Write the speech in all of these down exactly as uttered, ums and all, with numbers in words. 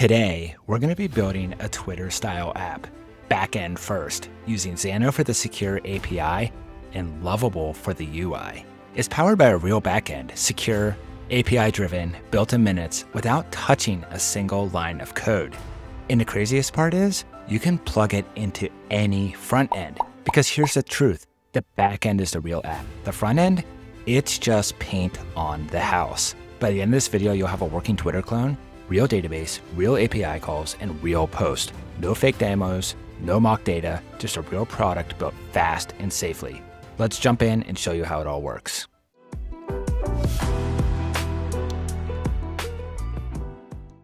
Today, we're going to be building a Twitter-style app, backend first, using Xano for the secure A P I and Lovable for the U I. It's powered by a real backend, secure, A P I-driven, built in minutes without touching a single line of code. And the craziest part is, you can plug it into any front end. Because here's the truth, the back end is the real app. The front end, it's just paint on the house. By the end of this video, you'll have a working Twitter clone, real database, real A P I calls, and real post. No fake demos, no mock data, just a real product built fast and safely. Let's jump in and show you how it all works.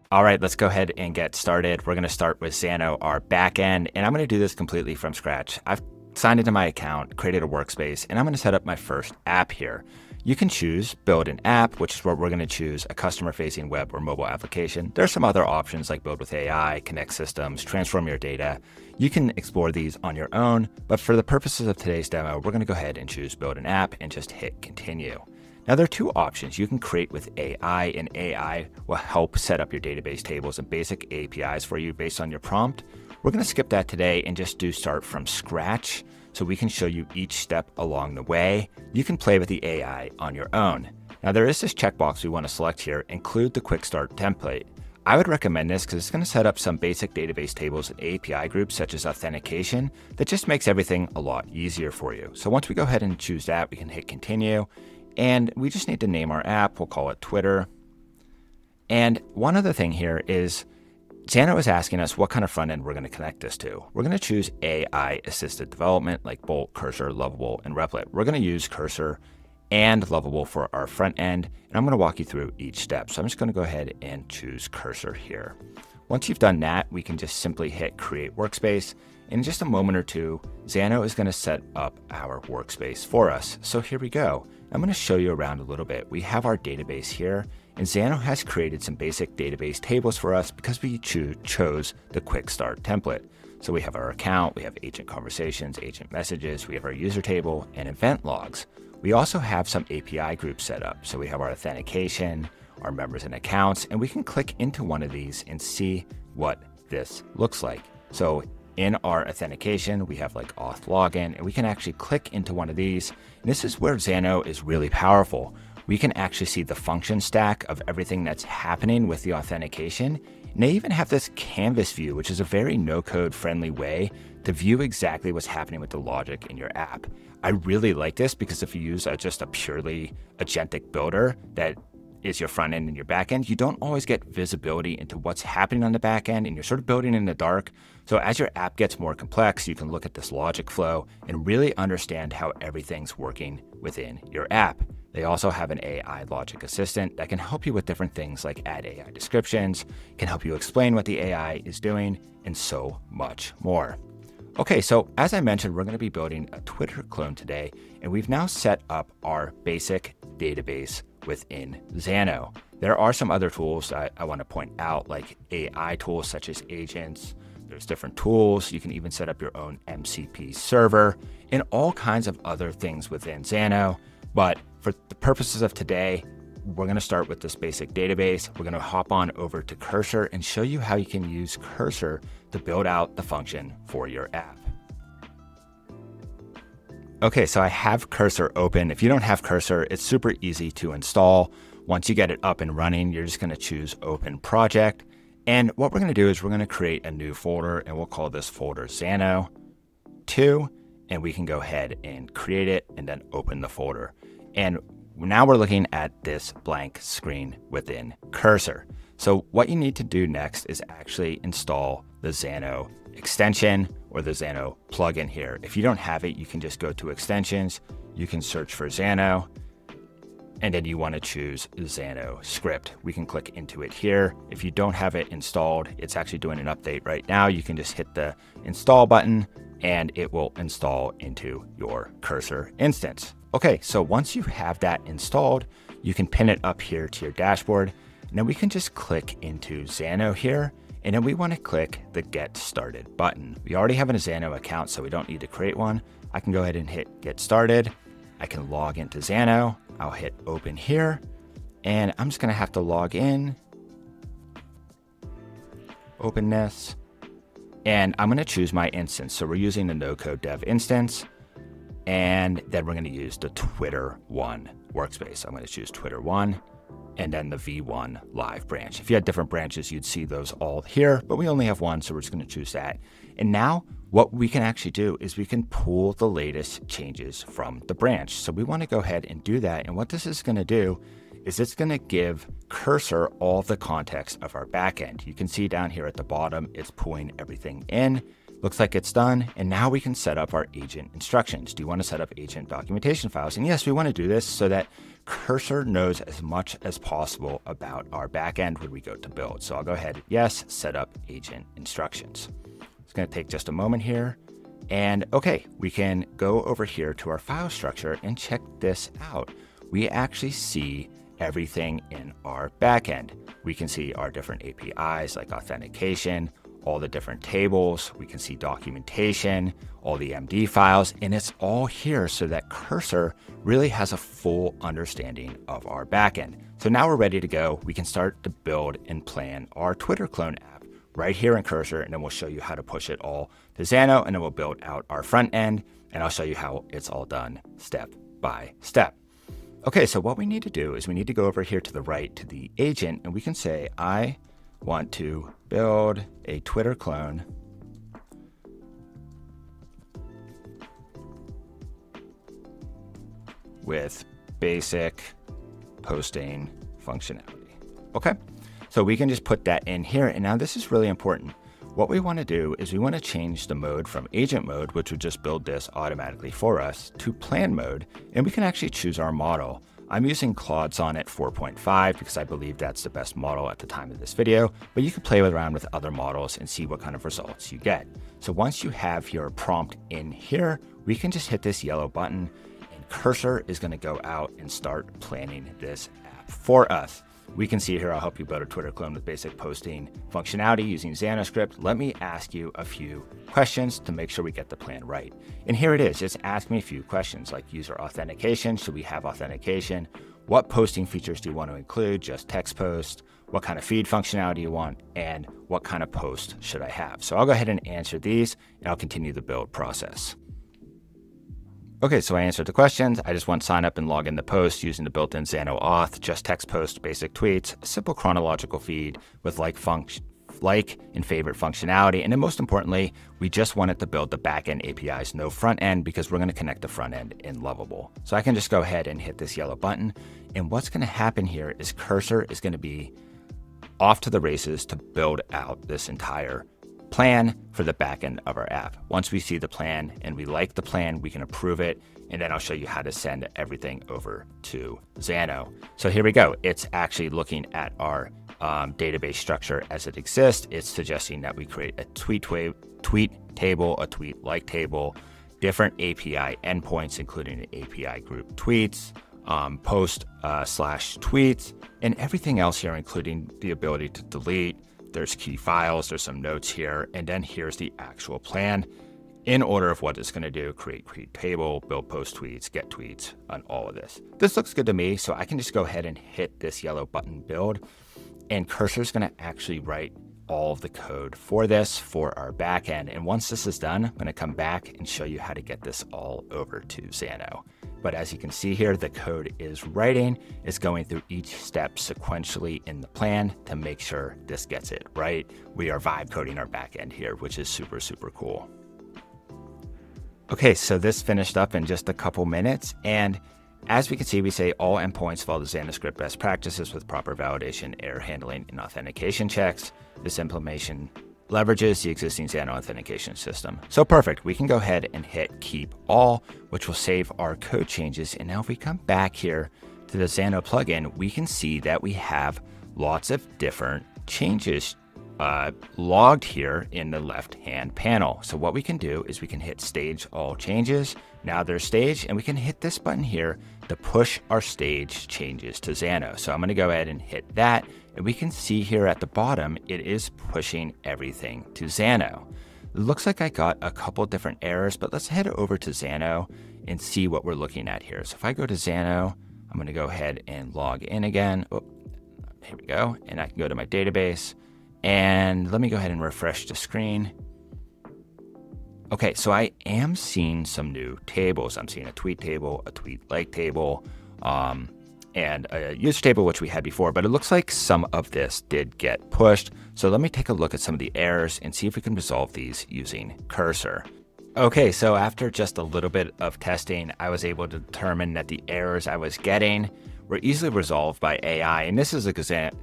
All right, let's go ahead and get started. We're gonna start with Xano, our backend, and I'm gonna do this completely from scratch. I've signed into my account, created a workspace, and I'm gonna set up my first app here. You can choose build an app, which is where we're gonna choose a customer-facing web or mobile application. There's some other options like build with A I, connect systems, transform your data. You can explore these on your own, but for the purposes of today's demo, we're gonna go ahead and choose build an app and just hit continue. Now there are two options. You can create with A I, and A I will help set up your database tables and basic A P Is for you based on your prompt. We're gonna skip that today and just do start from scratch, so we can show you each step along the way. You can play with the A I on your own. Now there is this checkbox we want to select here, include the quick start template. I would recommend this because it's going to set up some basic database tables and A P I groups such as authentication that just makes everything a lot easier for you. So once we go ahead and choose that, we can hit continue, and we just need to name our app. We'll call it Twitter. And one other thing here is Xano is asking us what kind of front end we're going to connect this to. We're going to choose A I assisted development like Bolt, Cursor, Lovable, and Replit. We're going to use Cursor and Lovable for our front end, and I'm going to walk you through each step. So I'm just going to go ahead and choose Cursor here. Once you've done that, we can just simply hit Create Workspace. In just a moment or two, Xano is going to set up our workspace for us. So here we go. I'm going to show you around a little bit. We have our database here, and Xano has created some basic database tables for us because we cho- chose the quick start template. So we have our account, we have agent conversations, agent messages, we have our user table and event logs. We also have some A P I groups set up. So we have our authentication, our members and accounts, and we can click into one of these and see what this looks like. So in our authentication, we have like auth login, and we can actually click into one of these. And this is where Xano is really powerful. We can actually see the function stack of everything that's happening with the authentication. And they even have this canvas view, which is a very no-code friendly way to view exactly what's happening with the logic in your app. I really like this because if you use a, just a purely agentic builder that is your front end and your back end, you don't always get visibility into what's happening on the back end, and you're sort of building in the dark. So as your app gets more complex, you can look at this logic flow and really understand how everything's working within your app. They also have an A I logic assistant that can help you with different things like add A I descriptions, can help you explain what the A I is doing, and so much more. Okay, so as I mentioned, we're gonna be building a Twitter clone today, and we've now set up our basic database within Xano. There are some other tools I, I want to point out, like A I tools such as agents. There's different tools. You can even set up your own M C P server and all kinds of other things within Xano. But for the purposes of today, we're going to start with this basic database. We're going to hop on over to Cursor and show you how you can use Cursor to build out the function for your app. Okay, so I have Cursor open. If you don't have Cursor, it's super easy to install. Once you get it up and running, you're just gonna choose Open Project. And what we're gonna do is we're gonna create a new folder, and we'll call this folder Xano two, and we can go ahead and create it and then open the folder. And now we're looking at this blank screen within Cursor. So what you need to do next is actually install the Xano extension or the Xano plugin here. If you don't have it, you can just go to extensions, you can search for Xano, and then you want to choose Xano script. We can click into it here. If you don't have it installed, it's actually doing an update right now. You can just hit the install button and it will install into your Cursor instance. Okay, so once you have that installed, you can pin it up here to your dashboard. Now we can just click into Xano here, and then we want to click the Get Started button. We already have an Xano account, so we don't need to create one. I can go ahead and hit Get Started. I can log into Xano. I'll hit Open here, and I'm just going to have to log in. openness. And I'm going to choose my instance. So we're using the no-code dev instance. And then we're going to use the Twitter one workspace. I'm going to choose Twitter one and then the v one live branch. If you had different branches, you'd see those all here, but we only have one, so we're just going to choose that. And now what we can actually do is we can pull the latest changes from the branch. So we want to go ahead and do that. And what this is going to do is it's going to give Cursor all the context of our backend. You can see down here at the bottom, it's pulling everything in. Looks like it's done. And now we can set up our agent instructions. Do you want to set up agent documentation files? And yes, we want to do this so that Cursor knows as much as possible about our backend when we go to build. So I'll go ahead, yes, set up agent instructions. It's going to take just a moment here. And okay, we can go over here to our file structure and check this out. We actually see everything in our backend. We can see our different A P Is like authentication, all the different tables, we can see documentation, all the M D files, and it's all here so that Cursor really has a full understanding of our backend. So now we're ready to go. We can start to build and plan our Twitter clone app right here in Cursor, and then we'll show you how to push it all to Xano, and then we'll build out our front end, and I'll show you how it's all done step by step. Okay, so what we need to do is we need to go over here to the right to the agent, and we can say, I want to build a Twitter clone with basic posting functionality. Okay, so we can just put that in here. And now this is really important. What we want to do is we want to change the mode from agent mode, which would just build this automatically for us, to plan mode. And we can actually choose our model. I'm using Claude Sonnet four point five because I believe that's the best model at the time of this video, but you can play around with other models and see what kind of results you get. So once you have your prompt in here, we can just hit this yellow button and Cursor is going to go out and start planning this app for us. We can see here, I'll help you build a Twitter clone with basic posting functionality using Xano script. Let me ask you a few questions to make sure we get the plan right. And here it is. It's ask me a few questions like user authentication. Should we have authentication? What posting features do you want to include? Just text post. What kind of feed functionality do you want? And what kind of post should I have? So I'll go ahead and answer these and I'll continue the build process. Okay, so I answered the questions. I just want sign up and log in the post using the built-in Xano auth, just text post, basic tweets, a simple chronological feed with like function, like and favorite functionality. And then most importantly, we just wanted to build the backend A P Is, no front end, because we're going to connect the front end in Lovable. So I can just go ahead and hit this yellow button. And what's going to happen here is Cursor is going to be off to the races to build out this entire plan for the back end of our app. Once we see the plan and we like the plan, we can approve it. And then I'll show you how to send everything over to Xano. So here we go. It's actually looking at our um, database structure as it exists. It's suggesting that we create a tweet, tweet table, a tweet like table, different A P I endpoints, including an A P I group tweets, um, post uh, slash tweets, and everything else here, including the ability to delete. There's key files, there's some notes here, and then here's the actual plan in order of what it's going to do, create, create table, build post tweets, get tweets, and all of this. This looks good to me, so I can just go ahead and hit this yellow button build, and Cursor is going to actually write all of the code for this, for our backend. And once this is done, I'm going to come back and show you how to get this all over to Xano. But as you can see here, the code is writing, it's going through each step sequentially in the plan to make sure this gets it right. We are vibe coding our backend here, which is super, super cool. Okay, so this finished up in just a couple minutes. And as we can see, we say all endpoints follow the Xano script best practices with proper validation, error handling, and authentication checks. This implementation leverages the existing Xano authentication system. So perfect. We can go ahead and hit keep all, which will save our code changes. And now if we come back here to the Xano plugin, we can see that we have lots of different changes uh, logged here in the left-hand panel. So what we can do is we can hit stage all changes. Now they're staged, and we can hit this button here to push our stage changes to Xano. So I'm going to go ahead and hit that. And we can see here at the bottom, it is pushing everything to Xano. It looks like I got a couple different errors, but let's head over to Xano and see what we're looking at here. So if I go to Xano, I'm going to go ahead and log in again. Oh, here we go. And I can go to my database And let me go ahead and refresh the screen. Okay, so I am seeing some new tables. I'm seeing a tweet table, a tweet like table, um, and a user table, which we had before, but it looks like some of this did get pushed. So let me take a look at some of the errors and see if we can resolve these using Cursor. Okay, so after just a little bit of testing, I was able to determine that the errors I was getting were easily resolved by A I. And this is a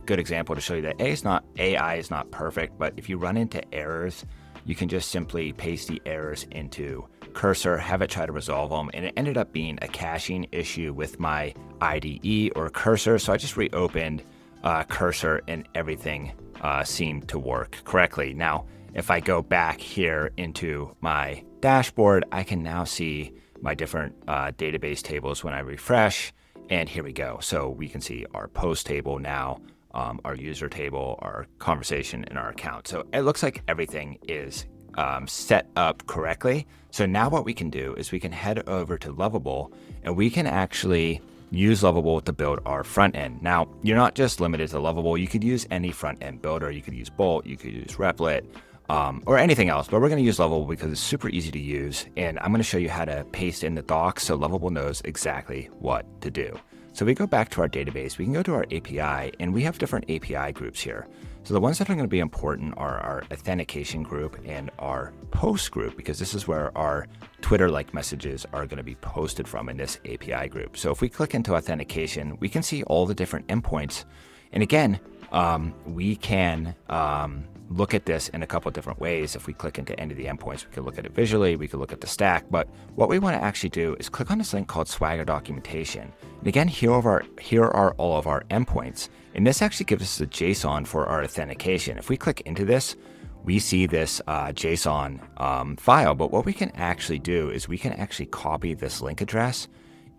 good example to show you that A is not, A I is not perfect, but if you run into errors, you can just simply paste the errors into Cursor, have it try to resolve them. And it ended up being a caching issue with my I D E or Cursor. So I just reopened uh, Cursor and everything uh, seemed to work correctly. Now, if I go back here into my dashboard, I can now see my different uh, database tables when I refresh. And here we go. So we can see our post table now, um, our user table, our conversation, and our account. So it looks like everything is um, set up correctly. So now what we can do is we can head over to Lovable, and we can actually use Lovable to build our front end. Now, you're not just limited to Lovable. You could use any front end builder. You could use Bolt, you could use Replit, um, or anything else, but we're gonna use Lovable because it's super easy to use. And I'm gonna show you how to paste in the docs so Lovable knows exactly what to do. So we go back to our database, we can go to our A P I, and we have different A P I groups here. So the ones that are gonna be important are our authentication group and our post group, because this is where our Twitter-like messages are gonna be posted from in this A P I group. So if we click into authentication, we can see all the different endpoints. And again, um, we can um, look at this in a couple of different ways. If we click into any of the endpoints, we can look at it visually, we can look at the stack, but what we wanna actually do is click on this link called Swagger Documentation. And again, here are, our, here are all of our endpoints. And this actually gives us the JSON for our authentication. If we click into this, we see this uh, JSON um, file, but what we can actually do is we can actually copy this link address,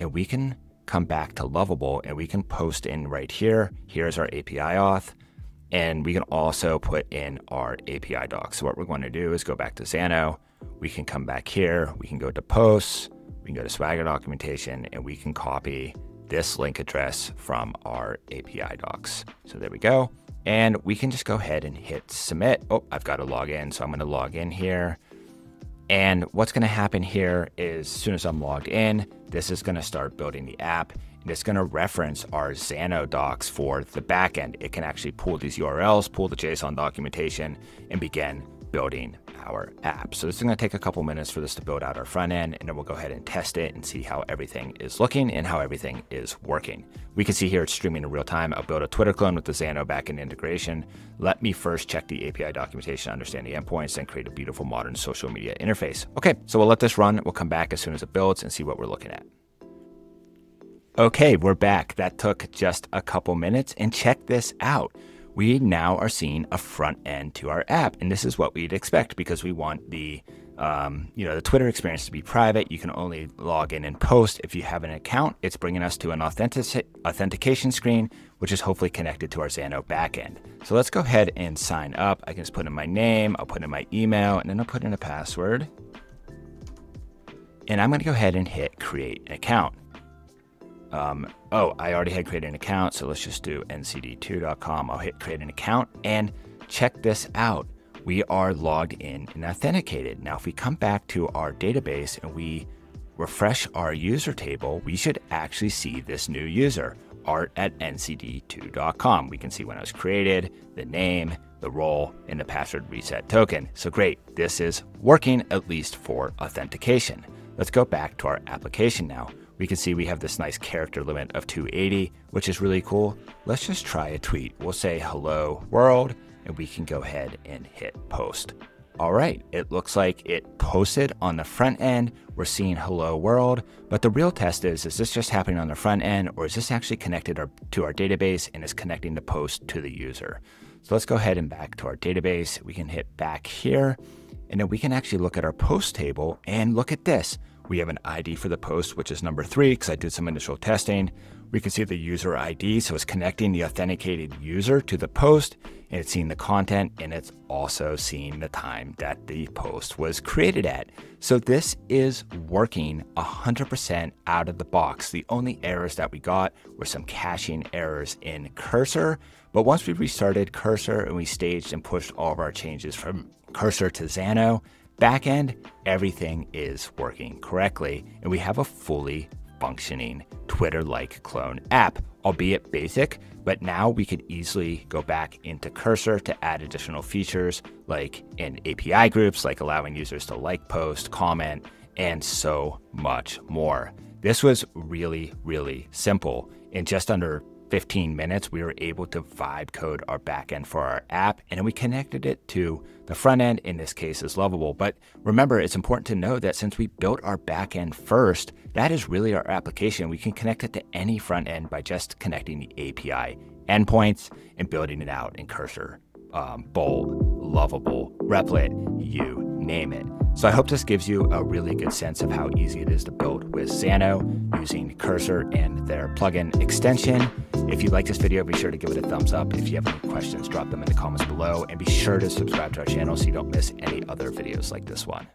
and we can come back to Lovable, and we can post in right here. Here's our A P I auth, and we can also put in our A P I doc. So what we're going to do is go back to Xano. We can come back here, we can go to posts, we can go to Swagger documentation, and we can copy this link address from our A P I docs. So there we go. And we can just go ahead and hit submit. Oh, I've got to log in. So I'm going to log in here. And what's going to happen here is as soon as I'm logged in, this is going to start building the app. And it's going to reference our Xano docs for the backend. It can actually pull these U R Ls, pull the JSON documentation, and begin building our app. So this is going to take a couple minutes for this to build out our front end, and then we'll go ahead and test it and see how everything is looking and how everything is working. We can see here it's streaming in real time. I'll build a Twitter clone with the Xano backend integration. Let me first check the A P I documentation, understand the endpoints, and create a beautiful modern social media interface. Okay, so we'll let this run. We'll come back as soon as it builds and see what we're looking at. Okay, we're back. That took just a couple minutes, and check this out. We now are seeing a front end to our app. And this is what we'd expect because we want the, um, you know, the Twitter experience to be private. You can only log in and post if you have an account. It's bringing us to an authentic authentication screen, which is hopefully connected to our Xano backend. So let's go ahead and sign up. I can just put in my name, I'll put in my email, and then I'll put in a password. And I'm gonna go ahead and hit create an account. Um, oh, I already had created an account, so let's just do N C D two dot com. I'll hit create an account, and check this out. We are logged in and authenticated. Now, if we come back to our database and we refresh our user table, we should actually see this new user, art at N C D two dot com. We can see when it was created, the name, the role, and the password reset token. So great, this is working, at least for authentication. Let's go back to our application now. We can see we have this nice character limit of two eighty, which is really cool. Let's just try a tweet. We'll say hello world, and we can go ahead and hit post. All right, it looks like it posted on the front end. We're seeing hello world, but the real test is, is this just happening on the front end, or is this actually connected our, to our database and is connecting the post to the user? So let's go ahead and back to our database. We can hit back here, and then we can actually look at our post table and look at this. We have an I D for the post, which is number three, because I did some initial testing. We can see the user I D, so it's connecting the authenticated user to the post, and it's seeing the content, and it's also seeing the time that the post was created at. So this is working one hundred percent out of the box. The only errors that we got were some caching errors in Cursor, but once we restarted Cursor and we staged and pushed all of our changes from Cursor to Xano, backend, everything is working correctly, and we have a fully functioning Twitter-like clone app, albeit basic, but now we could easily go back into Cursor to add additional features like in A P I groups, like allowing users to like, post, comment, and so much more. This was really, really simple. In just under fifteen minutes, we were able to vibe code our backend for our app, and we connected it to the front end, in this case is Lovable. But remember, it's important to know that since we built our backend first, that is really our application. We can connect it to any front end by just connecting the A P I endpoints and building it out in Cursor, um, Bold, Lovable, Replit, you name it. So I hope this gives you a really good sense of how easy it is to build with Xano using Cursor and their plugin extension. If you like this video, be sure to give it a thumbs up. If you have any questions, drop them in the comments below, and be sure to subscribe to our channel so you don't miss any other videos like this one.